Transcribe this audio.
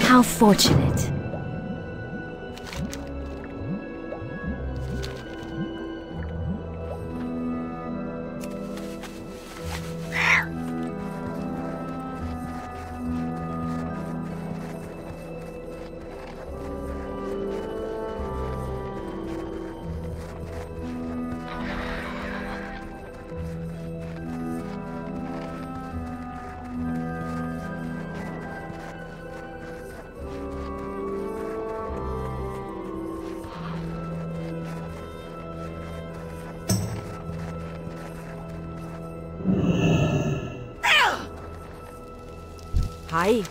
How fortunate. Hi.